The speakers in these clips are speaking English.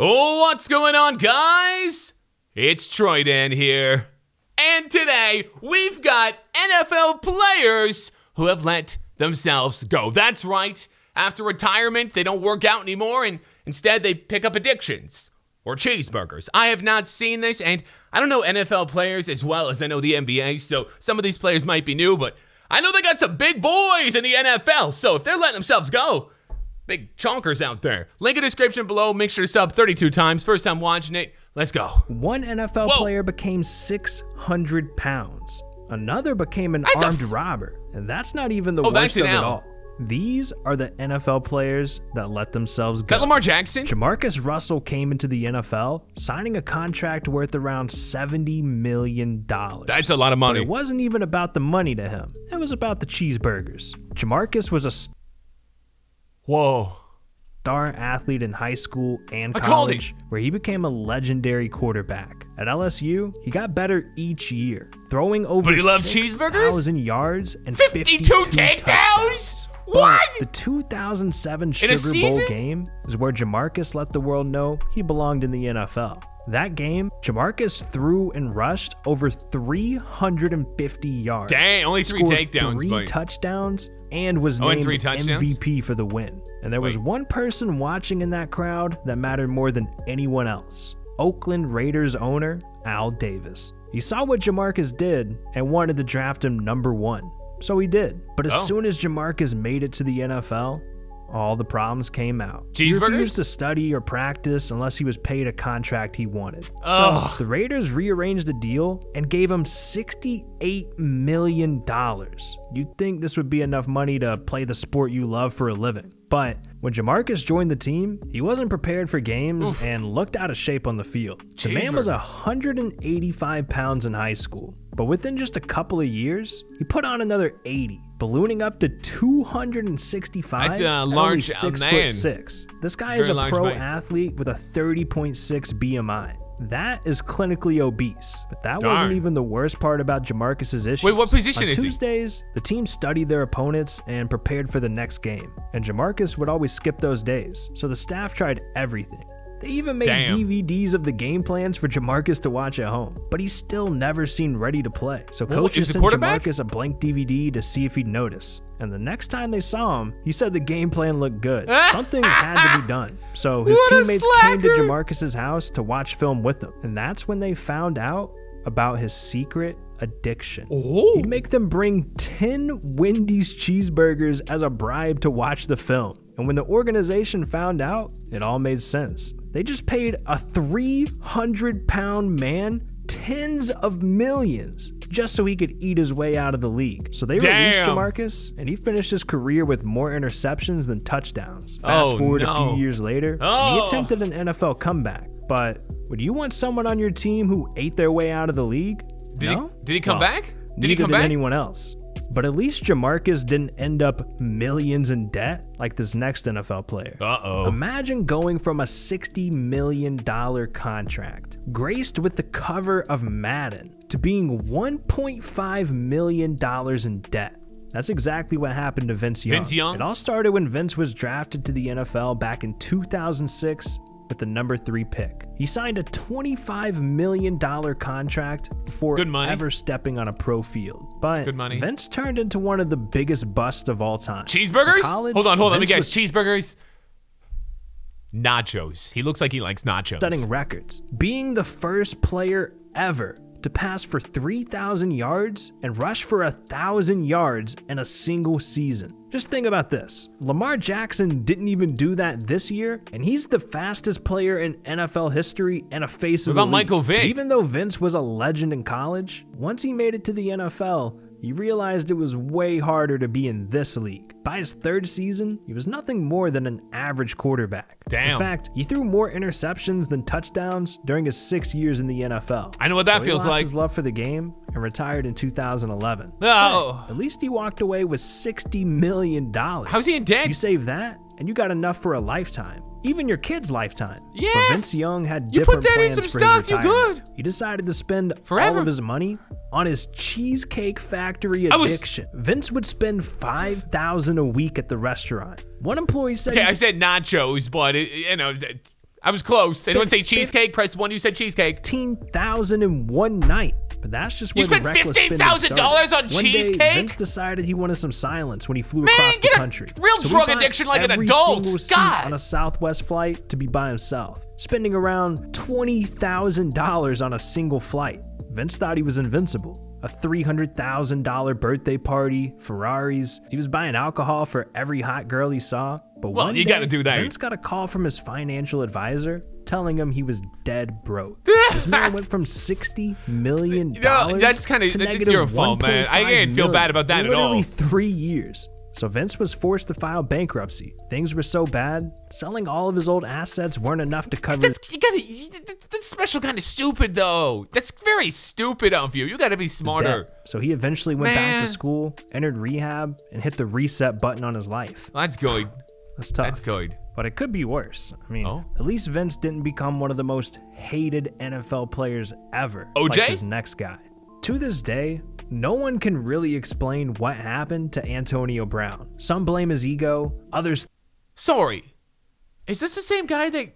What's going on, guys? It's Troydan here. And today, we've got NFL players who have let themselves go. That's right. After retirement, they don't work out anymore, and instead they pick up addictions or cheeseburgers. I have not seen this, and I don't know NFL players as well as I know the NBA, so some of these players might be new, but I know they got some big boys in the NFL, so if they're letting themselves go, big chonkers out there. Link in the description below. Make sure to sub 32 times. First time watching it. Let's go. One NFL player became 600 pounds. Another became an armed robber. And that's not even the worst of it all. These are the NFL players that let themselves go. Is that Lamar Jackson? Jamarcus Russell came into the NFL, signing a contract worth around $70 million. That's a lot of money. But it wasn't even about the money to him. It was about the cheeseburgers. Jamarcus was a star athlete in high school and college, where he became a legendary quarterback. At LSU, he got better each year, throwing over 6,000 yards and 52 takedowns. What? The 2007 Sugar Bowl game is where Jamarcus let the world know he belonged in the NFL. That game, Jamarcus threw and rushed over 350 yards. Dang, only three takedowns. Three touchdowns and was named MVP for the win. And there was one person watching in that crowd that mattered more than anyone else. Oakland Raiders owner, Al Davis. He saw what Jamarcus did and wanted to draft him #1. So he did. But as soon as Jamarcus made it to the NFL, all the problems came out. He refused to study or practice unless he was paid a contract he wanted. Oh. So the Raiders rearranged the deal and gave him $68 million. You'd think this would be enough money to play the sport you love for a living. But when Jamarcus joined the team, he wasn't prepared for games and looked out of shape on the field. The man was 185 pounds in high school, but within just a couple of years, he put on another 80, ballooning up to 265. That's a large 6'6". This guy is a pro athlete with a 30.6 BMI. That is clinically obese, but that wasn't even the worst part about Jamarcus's issues. Wait, what position is he? On Tuesdays, the team studied their opponents and prepared for the next game, and Jamarcus would always skip those days, so the staff tried everything. They even made DVDs of the game plans for Jamarcus to watch at home, but he's still never seen ready to play. So coaches sent Jamarcus a blank DVD to see if he'd notice. And the next time they saw him, he said the game plan looked good. Something had to be done. So his teammates came to Jamarcus's house to watch film with him. And that's when they found out about his secret addiction. He'd make them bring 10 Wendy's cheeseburgers as a bribe to watch the film. And when the organization found out, it all made sense. They just paid a 300-pound man tens of millions just so he could eat his way out of the league. So they released Jamarcus, and he finished his career with more interceptions than touchdowns. Fast forward a few years later, and he attempted an NFL comeback. But would you want someone on your team who ate their way out of the league? Did he come back? Neither did anyone else. But at least Jamarcus didn't end up millions in debt like this next NFL player. Imagine going from a $60 million contract, graced with the cover of Madden, to being $1.5 million in debt. That's exactly what happened to Vince Young. It all started when Vince was drafted to the NFL back in 2006 with the #3 pick. He signed a $25 million contract before ever stepping on a pro field. But Vince turned into one of the biggest busts of all time. Cheeseburgers? College, hold on, let me guess. Cheeseburgers? Nachos. He looks like he likes nachos. Setting records. Being the first player ever to pass for 3,000 yards and rush for 1,000 yards in a single season. Just think about this. Lamar Jackson didn't even do that this year, and he's the fastest player in NFL history and a face of the league. What about Michael Vick? Even though Vince was a legend in college, once he made it to the NFL, he realized it was way harder to be in this league. By his third season, he was nothing more than an average quarterback. In fact, he threw more interceptions than touchdowns during his 6 years in the NFL. I know what that feels like. He lost his love for the game and retired in 2011. But at least he walked away with $60 million. How's he in debt? You save that, and you got enough for a lifetime. Even your kid's lifetime. But Vince Young had different plans for his retirement. He decided to spend all of his money on his cheesecake factory addiction. Vince would spend $5,000 a week at the restaurant. One employee said, "Okay, I said nachos, but you know, I was close. Anyone say cheesecake? Press one. You said cheesecake. 15,000 in one night. But that's just where the reckless spending started. You spent $15,000 on cheesecake? One day, Vince decided he wanted some silence when he flew across the country. Real drug addiction like an adult. God. On a Southwest flight to be by himself, spending around $20,000 on a single flight. Vince thought he was invincible. A $300,000 birthday party, Ferraris. He was buying alcohol for every hot girl he saw. But well, you gotta do that. Vince got a call from his financial advisor telling him he was dead broke. This man went from $60 million. You know, that's kind of your fault, man. I didn't feel bad about that at all. Literally 3 years. So Vince was forced to file bankruptcy. Things were so bad, selling all of his old assets weren't enough to cover. That's special kind of stupid, though. That's very stupid of you. You got to be smarter. So he eventually went back to school, entered rehab, and hit the reset button on his life. Well, that's good. That's tough. That's good. But it could be worse. I mean, at least Vince didn't become one of the most hated NFL players ever. OJ? Like his next guy. To this day, no one can really explain what happened to Antonio Brown. Some blame his ego, others... Sorry, is this the same guy that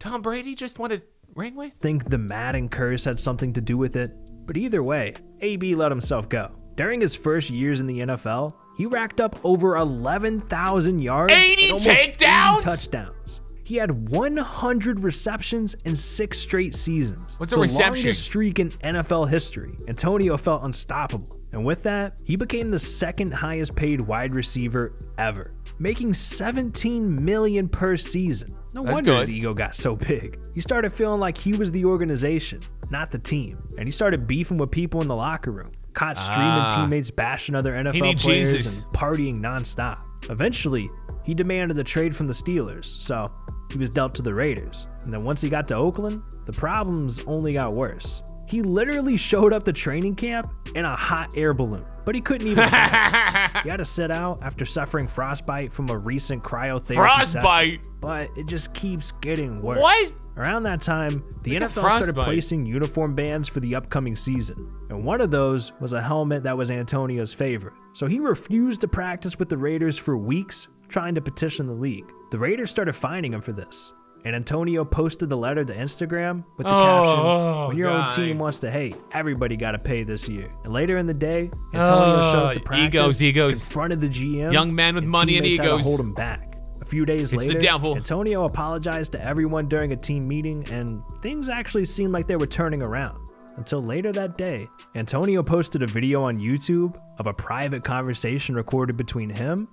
Tom Brady just wanted to ring with? Think the Madden curse had something to do with it. But either way, AB let himself go. During his first years in the NFL, he racked up over 11,000 yards, 80 takedowns, 80 touchdowns. He had 100 receptions in 6 straight seasons. What's a reception? The longest streak in NFL history. Antonio felt unstoppable. And with that, he became the second highest paid wide receiver ever, making $17 million per season. No wonder his ego got so big. He started feeling like he was the organization, not the team. And he started beefing with people in the locker room, caught streaming teammates bashing other NFL players and partying nonstop. Eventually, he demanded a trade from the Steelers, so he was dealt to the Raiders. And then once he got to Oakland, the problems only got worse. He literally showed up to training camp in a hot air balloon, but he couldn't even practice. He had to sit out after suffering frostbite from a recent cryotherapy session, but it just keeps getting worse. What? Around that time, the NFL started placing uniform bans for the upcoming season, and one of those was a helmet that was Antonio's favorite. So he refused to practice with the Raiders for weeks, trying to petition the league. The Raiders started fining him for this, and Antonio posted the letter to Instagram with the caption, "When your own team wants to hate, everybody got to pay this year." And later in the day, Antonio showed up to practice, confronted the GM, young man with money and egos, hold him back. A few days later, Antonio apologized to everyone during a team meeting, and things actually seemed like they were turning around. Until later that day, Antonio posted a video on YouTube of a private conversation recorded between him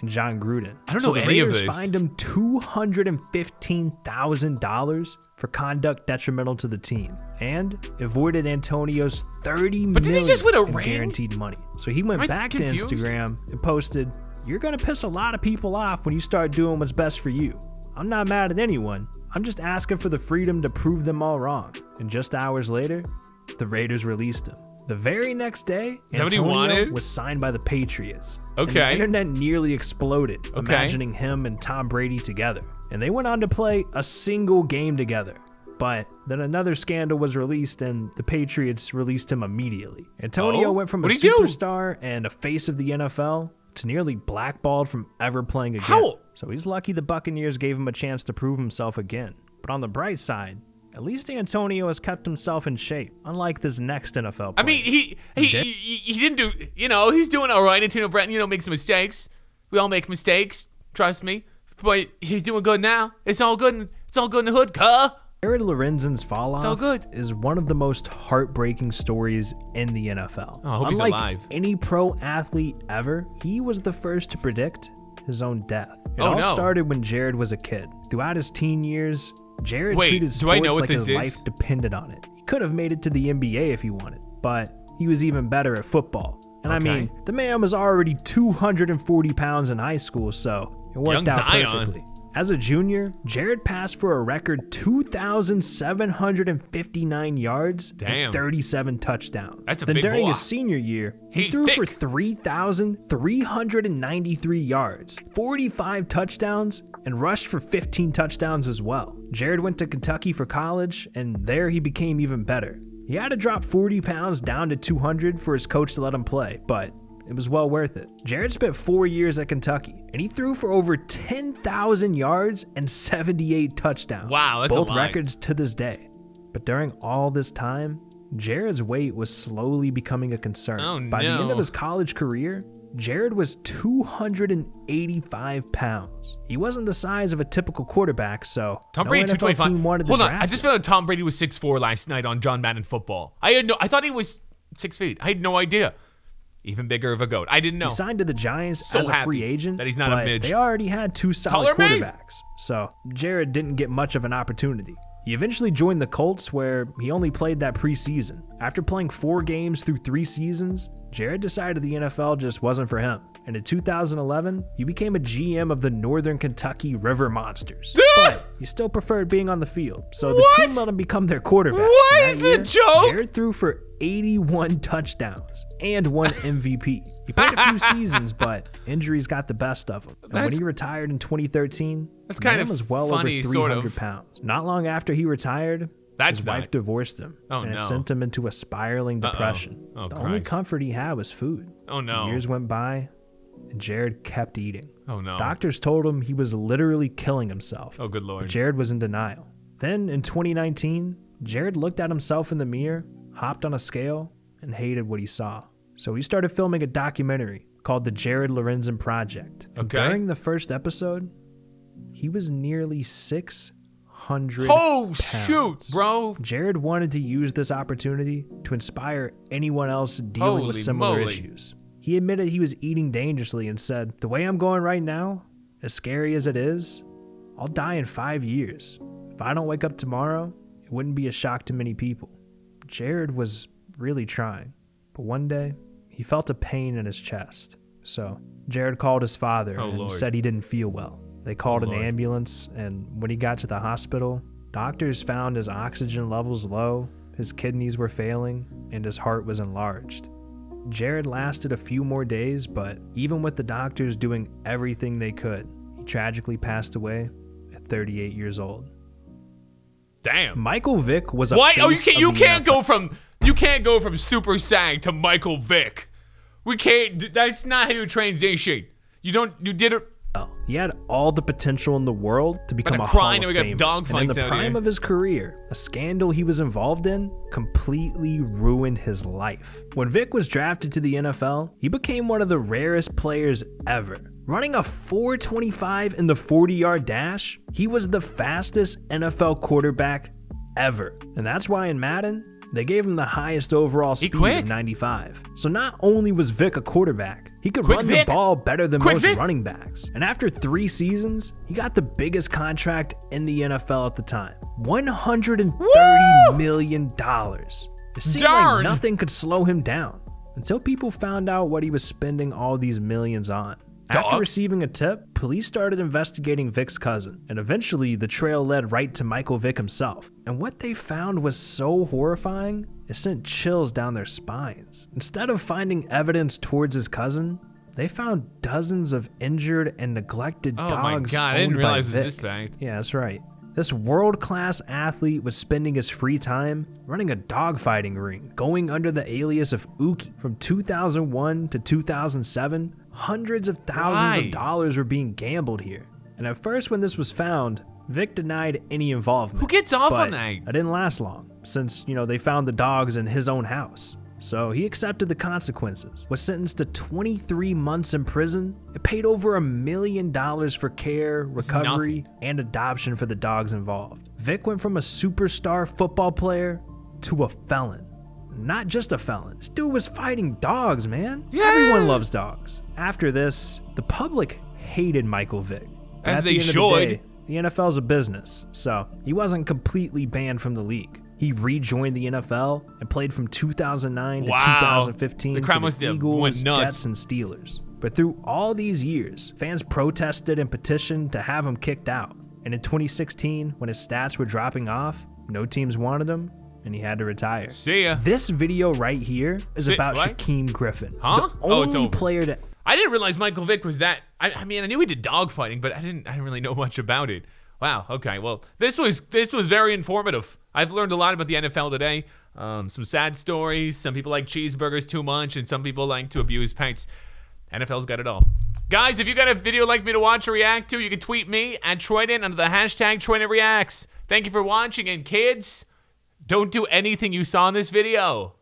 and Jon Gruden. I don't know any of this. The Raiders fined him $215,000 for conduct detrimental to the team, and avoided Antonio's $30 million in guaranteed money. So he went back to Instagram and posted, "You're gonna piss a lot of people off when you start doing what's best for you. I'm not mad at anyone. I'm just asking for the freedom to prove them all wrong." And just hours later, the Raiders released him. The very next day, Antonio was signed by the Patriots. The internet nearly exploded, imagining him and Tom Brady together. And they went on to play a single game together. But then another scandal was released, and the Patriots released him immediately. Antonio went from a superstar and a face of the NFL to nearly blackballed from ever playing again. So he's lucky the Buccaneers gave him a chance to prove himself again. But on the bright side, at least Antonio has kept himself in shape, unlike this next NFL player. I mean, he didn't do, you know, he's doing all right. Antonio Brown, you know, makes mistakes. We all make mistakes, trust me. But he's doing good now. It's all good. It's all good in the hood, cuh. Jared Lorenzen's fall off is one of the most heartbreaking stories in the NFL. Oh, I hope he's alive. Any pro athlete ever, he was the first to predict his own death. It all started when Jared was a kid. Throughout his teen years, Jared treated sports like his life depended on it. He could have made it to the NBA if he wanted, but he was even better at football. And I mean, the man was already 240 pounds in high school, so it worked out perfectly. As a junior, Jared passed for a record 2,759 yards and 37 touchdowns. That's a big during his senior year, he threw for 3,393 yards, 45 touchdowns, and rushed for 15 touchdowns as well. Jared went to Kentucky for college, and there he became even better. He had to drop 40 pounds down to 200 for his coach to let him play, but It was well worth it. Jared spent 4 years at Kentucky, and he threw for over 10,000 yards and 78 touchdowns. Wow, that's both records to this day. But during all this time, Jared's weight was slowly becoming a concern. Oh, no. By the end of his college career, Jared was 285 pounds. He wasn't the size of a typical quarterback, so Tom Brady, no NFL team wanted to draft him. Hold on, I just found out Tom Brady was 6'4" last night on John Madden Football. I thought he was 6 feet. I had no idea. Even bigger of a goat. I didn't know. He signed to the Giants as a free agent, that he's not a midge. They already had two solid quarterbacks, so Jared didn't get much of an opportunity. He eventually joined the Colts, where he only played that preseason. After playing 4 games through 3 seasons, Jared decided the NFL just wasn't for him. And in 2011, he became a GM of the Northern Kentucky River Monsters. But he still preferred being on the field, so the team let him become their quarterback. What is a joke? Jared threw for 81 touchdowns and 1 MVP. He played a few seasons, but injuries got the best of him. And when he retired in 2013, that's kind of was well funny, over 300 sort of. Pounds. Not long after he retired, his wife divorced him, and it sent him into a spiraling depression. The only comfort he had was food. Oh no! Years went by, and Jared kept eating. Oh no! Doctors told him he was literally killing himself. Oh good lord! But Jared was in denial. Then in 2019, Jared looked at himself in the mirror, hopped on a scale, and hated what he saw. So he started filming a documentary called The Jared Lorenzen Project. And during the first episode, he was nearly 600 pounds. Shoot, bro. Jared wanted to use this opportunity to inspire anyone else dealing with similar issues. He admitted he was eating dangerously and said, "The way I'm going right now, as scary as it is, I'll die in 5 years. If I don't wake up tomorrow, it wouldn't be a shock to many people." Jared was really trying, but one day he felt a pain in his chest. So Jared called his father and said he didn't feel well. They called an ambulance, and when he got to the hospital, doctors found his oxygen levels low, his kidneys were failing, and his heart was enlarged. Jared lasted a few more days, but even with the doctors doing everything they could, he tragically passed away at 38 years old. Damn. Michael Vick was a face you can't go from super sag to Michael Vick. We can't. That's not how you transition. You did it. He had all the potential in the world to become a Hall of Famer. And in the prime of his career, a scandal he was involved in completely ruined his life. When Vick was drafted to the NFL, he became one of the rarest players ever. Running a 4.25 in the 40-yard dash, he was the fastest NFL quarterback ever. And that's why in Madden, they gave him the highest overall speed of 95. So not only was Vick a quarterback, he could run the ball better than most running backs. And after 3 seasons, he got the biggest contract in the NFL at the time, $130 million. It seemed like nothing could slow him down until people found out what he was spending all these millions on. After receiving a tip, police started investigating Vick's cousin, and eventually the trail led right to Michael Vick himself. And what they found was so horrifying, it sent chills down their spines. Instead of finding evidence towards his cousin, they found dozens of injured and neglected dogs. Oh my god, I didn't realize it was this bad. Yeah, that's right. This world-class athlete was spending his free time running a dogfighting ring, going under the alias of Ookie. From 2001 to 2007, hundreds of thousands of dollars were being gambled here. And at first when this was found, Vick denied any involvement. Who gets off on that? It didn't last long, since, you know, they found the dogs in his own house. So he accepted the consequences, was sentenced to 23 months in prison, and paid over $1 million for care, recovery, and adoption for the dogs involved. Vick went from a superstar football player to a felon. Not just a felon. This dude was fighting dogs, man. Yeah. Everyone loves dogs. After this, the public hated Michael Vick. As they should. The NFL's a business, so he wasn't completely banned from the league. He rejoined the NFL and played from 2009 to 2015 for the Eagles, Jets, and Steelers. But through all these years, fans protested and petitioned to have him kicked out. And in 2016, when his stats were dropping off, no teams wanted him, and he had to retire. See ya. This video right here is about Shaquem Griffin, the only player to... I didn't realize Michael Vick was that... I mean, I knew he did dogfighting, but I didn't really know much about it. Wow. Okay. Well, this was very informative. I've learned a lot about the NFL today. Some sad stories. Some people like cheeseburgers too much, and some people like to abuse pints. NFL's got it all. Guys, if you got a video like me to watch or react to, you can tweet me at Troydan under the hashtag TroydanReacts. Thank you for watching, and kids, don't do anything you saw in this video.